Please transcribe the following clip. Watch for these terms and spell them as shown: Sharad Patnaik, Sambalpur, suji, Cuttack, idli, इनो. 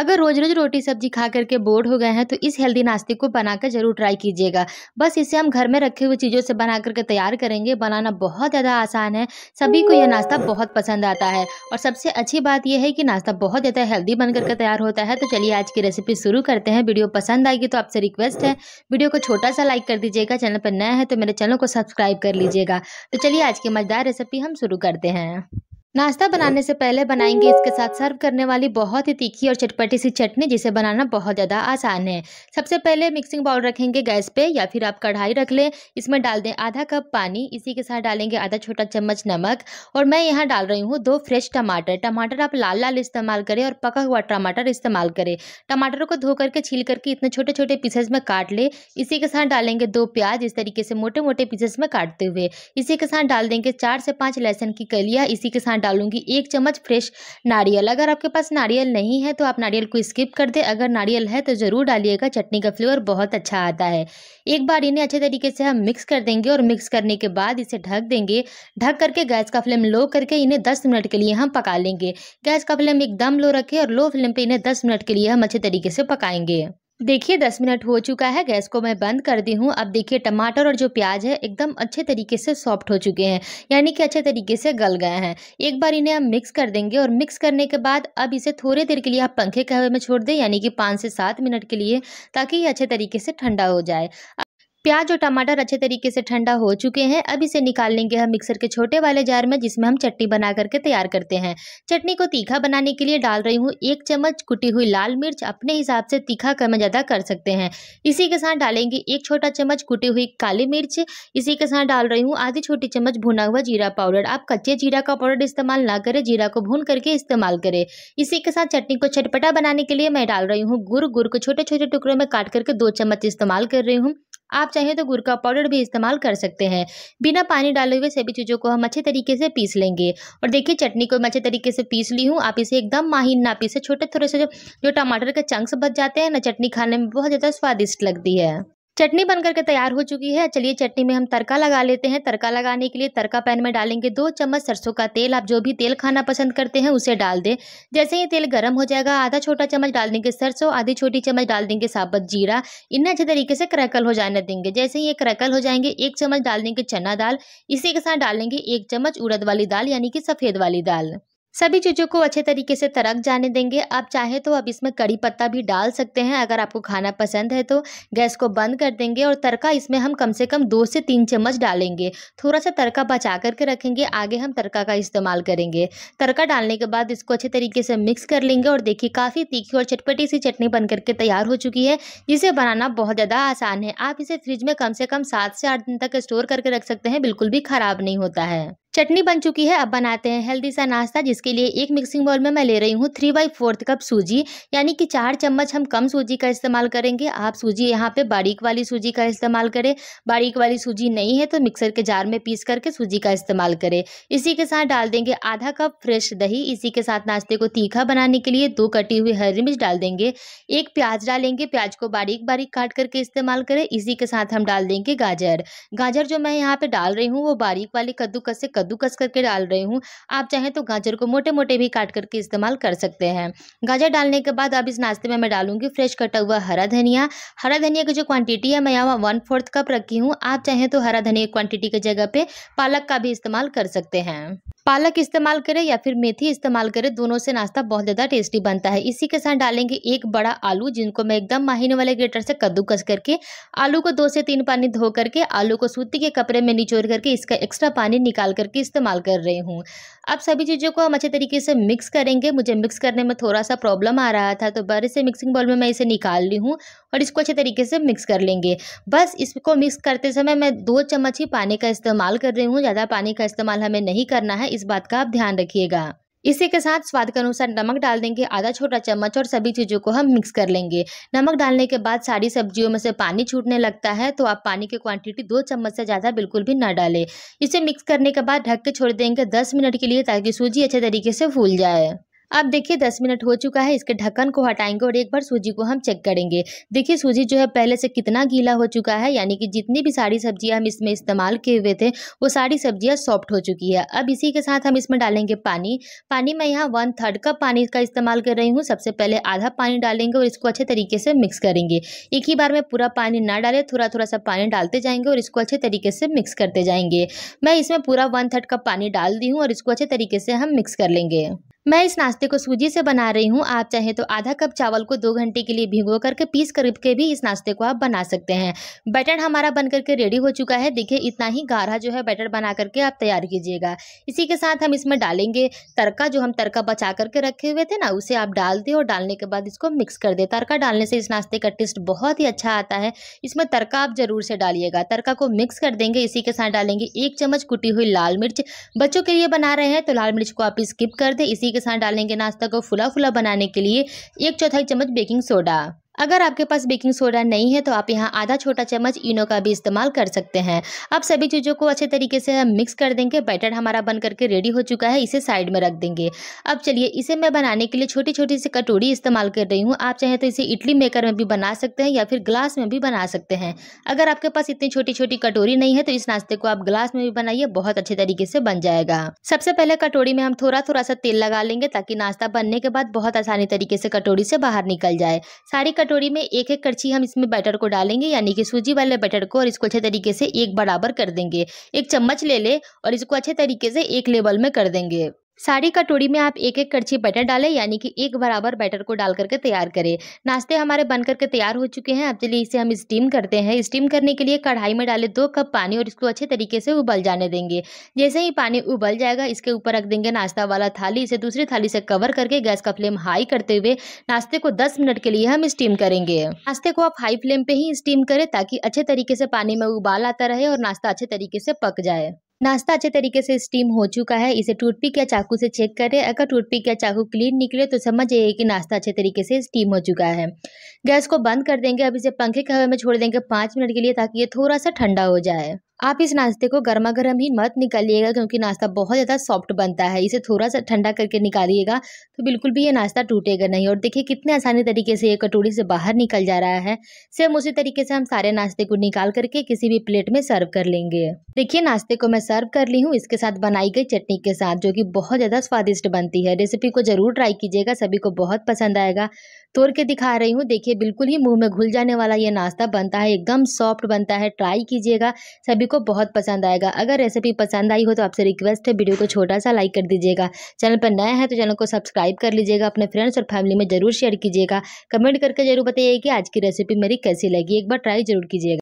अगर रोज रोज रोटी सब्जी खा करके बोर हो गए हैं तो इस हेल्दी नाश्ते को बनाकर जरूर ट्राई कीजिएगा। बस इसे हम घर में रखे हुए चीज़ों से बना करके तैयार करेंगे। बनाना बहुत ज़्यादा आसान है, सभी को यह नाश्ता बहुत पसंद आता है और सबसे अच्छी बात यह है कि नाश्ता बहुत ज़्यादा हेल्दी बन करके तैयार होता है। तो चलिए आज की रेसिपी शुरू करते हैं। वीडियो पसंद आएगी तो आपसे रिक्वेस्ट है वीडियो को छोटा सा लाइक कर दीजिएगा। चैनल पर नया है तो मेरे चैनल को सब्सक्राइब कर लीजिएगा। तो चलिए आज की मज़ेदार रेसिपी हम शुरू करते हैं। नाश्ता बनाने से पहले बनाएंगे इसके साथ सर्व करने वाली बहुत ही तीखी और चटपटी सी चटनी, जिसे बनाना बहुत ज़्यादा आसान है। सबसे पहले मिक्सिंग बाउल रखेंगे गैस पे या फिर आप कढ़ाई रख लें। इसमें डाल दें आधा कप पानी, इसी के साथ डालेंगे आधा छोटा चम्मच नमक और मैं यहाँ डाल रही हूँ 2 फ्रेश टमाटर। टमाटर आप लाल लाल इस्तेमाल करें और पका हुआ टमाटर इस्तेमाल करें। टमाटरों को धो करके छील करके इतने छोटे छोटे पीसेस में काट लें। इसी के साथ डालेंगे 2 प्याज, इस तरीके से मोटे मोटे पीसेस में काटते हुए। इसी के साथ डाल देंगे 4 से 5 लहसुन की कलियाँ। इसी के साथ डालूंगी 1 चम्मच फ्रेश नारियल। अगर आपके पास नारियल नहीं है तो आप नारियल को स्किप कर दें, अगर नारियल है तो ज़रूर डालिएगा, चटनी का फ्लेवर बहुत अच्छा आता है। एक बार इन्हें अच्छे तरीके से हम मिक्स कर देंगे और मिक्स करने के बाद इसे ढक देंगे। ढक करके गैस का फ्लेम लो करके इन्हें 10 मिनट के लिए हम पका लेंगे। गैस का फ्लेम एकदम लो रखें और लो फ्लेम पर इन्हें 10 मिनट के लिए हम अच्छे तरीके से पकाएंगे। देखिए 10 मिनट हो चुका है, गैस को मैं बंद कर दी हूँ। अब देखिए टमाटर और जो प्याज है एकदम अच्छे तरीके से सॉफ्ट हो चुके हैं, यानी कि अच्छे तरीके से गल गए हैं। एक बार इन्हें हम मिक्स कर देंगे और मिक्स करने के बाद अब इसे थोड़ी देर के लिए आप पंखे के हवा में छोड़ दें, यानी कि 5 से 7 मिनट के लिए, ताकि ये अच्छे तरीके से ठंडा हो जाए। प्याज और टमाटर अच्छे तरीके से ठंडा हो चुके हैं। अब इसे निकाल लेंगे हम मिक्सर के छोटे वाले जार में, जिसमें हम चटनी बना करके तैयार करते हैं। चटनी को तीखा बनाने के लिए डाल रही हूँ 1 चम्मच कुटी हुई लाल मिर्च, अपने हिसाब से तीखा कम ज़्यादा कर सकते हैं। इसी के साथ डालेंगे 1 छोटा चम्मच कुटी हुई काली मिर्च। इसी के साथ डाल रही हूँ आधी छोटी चम्मच भुना हुआ जीरा पाउडर। आप कच्चे जीरा का पाउडर इस्तेमाल ना करें, जीरा को भून करके इस्तेमाल करें। इसी के साथ चटनी को चटपटा बनाने के लिए मैं डाल रही हूँ गुड़। गुड़ को छोटे छोटे टुकड़ों में काट करके 2 चम्मच इस्तेमाल कर रही हूँ। आप चाहें तो गुड़ का पाउडर भी इस्तेमाल कर सकते हैं। बिना पानी डाले हुए सभी चीज़ों को हम अच्छे तरीके से पीस लेंगे। और देखिए चटनी को मैं अच्छे तरीके से पीस ली हूँ। आप इसे एकदम माहीन ना पीसें, छोटे थोड़े से जो टमाटर के चंक्स बच जाते हैं ना, चटनी खाने में बहुत ज़्यादा स्वादिष्ट लगती है। चटनी बनकर के तैयार हो चुकी है। चलिए चटनी में हम तड़का लगा लेते हैं। तड़का लगाने के लिए तड़का पैन में डालेंगे 2 चम्मच सरसों का तेल। आप जो भी तेल खाना पसंद करते हैं उसे डाल दें। जैसे ही तेल गर्म हो जाएगा आधा छोटा चम्मच डाल देंगे सरसों, आधी छोटी चम्मच डाल देंगे साबुत जीरा। इन्हें अच्छे तरीके से क्रैकल हो जाने देंगे। जैसे ही ये क्रैकल हो जाएंगे 1 चम्मच डाल देंगे चना दाल। इसी के साथ डालेंगे 1 चम्मच उड़द वाली दाल, यानी कि सफ़ेद वाली दाल। सभी चीज़ों को अच्छे तरीके से तरक जाने देंगे। आप चाहे तो आप इसमें कड़ी पत्ता भी डाल सकते हैं, अगर आपको खाना पसंद है तो। गैस को बंद कर देंगे और तड़का इसमें हम कम से कम 2 से 3 चम्मच डालेंगे। थोड़ा सा तड़का बचा करके रखेंगे, आगे हम तड़का का इस्तेमाल करेंगे। तड़का डालने के बाद इसको अच्छे तरीके से मिक्स कर लेंगे और देखिए काफ़ी तीखी और चटपटी सी चटनी बन करके तैयार हो चुकी है, जिसे बनाना बहुत ज़्यादा आसान है। आप इसे फ्रिज में कम से कम 7 से 8 दिन तक स्टोर करके रख सकते हैं, बिल्कुल भी ख़राब नहीं होता है। चटनी बन चुकी है। अब बनाते हैं हेल्दी सा नाश्ता, जिसके लिए एक मिक्सिंग बाउल में मैं ले रही हूँ 3/4 कप सूजी, यानी कि 4 चम्मच हम कम सूजी का इस्तेमाल करेंगे। आप सूजी यहाँ पे बारीक वाली सूजी का इस्तेमाल करें, बारीक वाली सूजी नहीं है तो मिक्सर के जार में पीस करके सूजी का इस्तेमाल करें। इसी के साथ डाल देंगे आधा कप फ्रेश दही। इसी के साथ नाश्ते को तीखा बनाने के लिए 2 कटी हुई हरी मिर्च डाल देंगे। 1 प्याज डालेंगे, प्याज को बारीक बारीक काट करके इस्तेमाल करें। इसी के साथ हम डाल देंगे गाजर। गाजर जो मैं यहाँ पर डाल रही हूँ वो बारीक वाली कद्दूकस से कद्दूकस करके डाल रही हूँ। आप चाहें तो गाजर को मोटे मोटे भी काट करके इस्तेमाल कर सकते हैं। गाजर डालने के बाद अब इस नाश्ते में मैं डालूंगी फ्रेश कटा हुआ हरा धनिया। हरा धनिया की जो क्वांटिटी है मैं यहाँ 1/4 कप रखी हूँ। आप चाहें तो हरा धनिया क्वांटिटी की जगह पे पालक का भी इस्तेमाल कर सकते हैं। पालक इस्तेमाल करें या फिर मेथी इस्तेमाल करें, दोनों से नाश्ता बहुत ज़्यादा टेस्टी बनता है। इसी के साथ डालेंगे 1 बड़ा आलू, जिनको मैं एकदम महीन वाले ग्रेटर से कद्दूकस करके आलू को 2 से 3 पानी धो करके आलू को सूती के कपड़े में निचोड़ करके इसका एक्स्ट्रा पानी निकाल करके इस्तेमाल कर रही हूँ। अब सभी चीज़ों को हम अच्छे तरीके से मिक्स करेंगे। मुझे मिक्स करने में थोड़ा सा प्रॉब्लम आ रहा था तो बड़े से मिक्सिंग बाउल में मैं इसे निकाल ली हूँ और इसको अच्छे तरीके से मिक्स कर लेंगे। बस इसको मिक्स करते समय मैं 2 चम्मच ही पानी का इस्तेमाल कर रही हूँ, ज़्यादा पानी का इस्तेमाल हमें नहीं करना है, इस बात का आप ध्यान रखिएगा। इसी के साथ स्वाद के अनुसार नमक डाल देंगे आधा छोटा चम्मच और सभी चीज़ों को हम मिक्स कर लेंगे। नमक डालने के बाद सारी सब्जियों में से पानी छूटने लगता है तो आप पानी की क्वांटिटी 2 चम्मच से ज़्यादा बिल्कुल भी ना डालें। इसे मिक्स करने के बाद ढक के छोड़ देंगे 10 मिनट के लिए, ताकि सूजी अच्छे तरीके से फूल जाए। अब देखिए 10 मिनट हो चुका है, इसके ढक्कन को हटाएंगे और एक बार सूजी को हम चेक करेंगे। देखिए सूजी जो है पहले से कितना गीला हो चुका है, यानी कि जितनी भी सारी सब्जियां हम इसमें इस्तेमाल किए हुए थे वो सारी सब्जियां सॉफ्ट हो चुकी है। अब इसी के साथ हम इसमें डालेंगे पानी। पानी मैं यहाँ 1/3 कप पानी का इस्तेमाल कर रही हूँ। सबसे पहले आधा पानी डालेंगे और इसको अच्छे तरीके से मिक्स करेंगे। एक ही बार में पूरा पानी ना डालें, थोड़ा थोड़ा सा पानी डालते जाएंगे और इसको अच्छे तरीके से मिक्स करते जाएंगे। मैं इसमें पूरा 1/3 कप पानी डाल दी हूँ और इसको अच्छे तरीके से हम मिक्स कर लेंगे। मैं इस नाश्ते को सूजी से बना रही हूँ। आप चाहे तो आधा कप चावल को 2 घंटे के लिए भिगो करके पीस करके भी इस नाश्ते को आप बना सकते हैं। बैटर हमारा बन करके रेडी हो चुका है। देखिए इतना ही गाढ़ा जो है बैटर बना करके आप तैयार कीजिएगा। इसी के साथ हम इसमें डालेंगे तड़का। जो हम तड़का बचा करके रखे हुए थे ना, उसे आप डाल दें और डालने के बाद इसको मिक्स कर दें। तड़का डालने से इस नाश्ते का टेस्ट बहुत ही अच्छा आता है। इसमें तड़का आप ज़रूर से डालिएगा। तड़का को मिक्स कर देंगे। इसी के साथ डालेंगे 1 चम्मच कुटी हुई लाल मिर्च। बच्चों के लिए बना रहे हैं तो लाल मिर्च को आप स्किप कर दें। इसी के साथ डालेंगे नाश्ता को फुला फुला बनाने के लिए 1/4 चम्मच बेकिंग सोडा। अगर आपके पास बेकिंग सोडा नहीं है तो आप यहाँ आधा छोटा चम्मच इनो का भी इस्तेमाल कर सकते हैं। अब सभी चीज़ों को अच्छे तरीके से हम मिक्स कर देंगे। बैटर हमारा बन करके रेडी हो चुका है, इसे साइड में रख देंगे। अब चलिए इसे मैं बनाने के लिए छोटी छोटी सी कटोरी इस्तेमाल कर रही हूँ। आप चाहे तो इसे इडली मेकर में भी बना सकते हैं या फिर ग्लास में भी बना सकते हैं। अगर आपके पास इतनी छोटी छोटी कटोरी नहीं है तो इस नाश्ते को आप ग्लास में भी बनाइए, बहुत अच्छे तरीके से बन जाएगा। सबसे पहले कटोरी में हम थोड़ा थोड़ा सा तेल लगा लेंगे ताकि नाश्ता बनने के बाद बहुत आसानी तरीके से कटोरी से बाहर निकल जाए। सारी कटोरी में एक एक करछी हम इसमें बैटर को डालेंगे, यानी कि सूजी वाले बैटर को, और इसको अच्छे तरीके से एक बराबर कर देंगे। 1 चम्मच ले ले और इसको अच्छे तरीके से एक लेवल में कर देंगे। सारी कटोरी में आप एक एक करछी बैटर डालें, यानी कि एक बराबर बैटर को डाल करके तैयार करें। नाश्ते हमारे बन करके तैयार हो चुके हैं। अब चलिए इसे हम स्टीम करते हैं। स्टीम करने के लिए कढ़ाई में डालें 2 कप पानी और इसको अच्छे तरीके से उबल जाने देंगे। जैसे ही पानी उबल जाएगा इसके ऊपर रख देंगे नाश्ता वाला थाली। इसे दूसरी थाली से कवर करके गैस का फ्लेम हाई करते हुए नाश्ते को 10 मिनट के लिए हम स्टीम करेंगे। नाश्ते को आप हाई फ्लेम पर ही स्टीम करें ताकि अच्छे तरीके से पानी में उबाल आता रहे और नाश्ता अच्छे तरीके से पक जाए। नाश्ता अच्छे तरीके से स्टीम हो चुका है। इसे टूथपिक या चाकू से चेक करें। अगर टूथपिक या चाकू क्लीन निकले तो समझ जाइए कि नाश्ता अच्छे तरीके से स्टीम हो चुका है। गैस को बंद कर देंगे। अब इसे पंखे के हवा में छोड़ देंगे 5 मिनट के लिए ताकि ये थोड़ा सा ठंडा हो जाए। आप इस नाश्ते को गर्मा गर्म ही मत निकालिएगा क्योंकि नाश्ता बहुत ज़्यादा सॉफ्ट बनता है। इसे थोड़ा सा ठंडा करके निकालिएगा तो बिल्कुल भी ये नाश्ता टूटेगा नहीं। और देखिए कितने आसानी तरीके से ये कटोरी से बाहर निकल जा रहा है। सेम उसी तरीके से हम सारे नाश्ते को निकाल करके किसी भी प्लेट में सर्व कर लेंगे। देखिए नाश्ते को मैं सर्व कर ली हूँ इसके साथ बनाई गई चटनी के साथ, जो कि बहुत ज़्यादा स्वादिष्ट बनती है। रेसिपी को ज़रूर ट्राई कीजिएगा, सभी को बहुत पसंद आएगा। तोड़ के दिखा रही हूँ, देखिए बिल्कुल ही मुँह में घुल जाने वाला ये नाश्ता बनता है, एकदम सॉफ्ट बनता है। ट्राई कीजिएगा, सभी को बहुत पसंद आएगा। अगर रेसिपी पसंद आई हो तो आपसे रिक्वेस्ट है वीडियो को छोटा सा लाइक कर दीजिएगा। चैनल पर नया है तो चैनल को सब्सक्राइब कर लीजिएगा। अपने फ्रेंड्स और फैमिली में जरूर शेयर कीजिएगा। कमेंट करके जरूर बताइए कि आज की रेसिपी मेरी कैसी लगी, एक बार ट्राई जरूर कीजिएगा।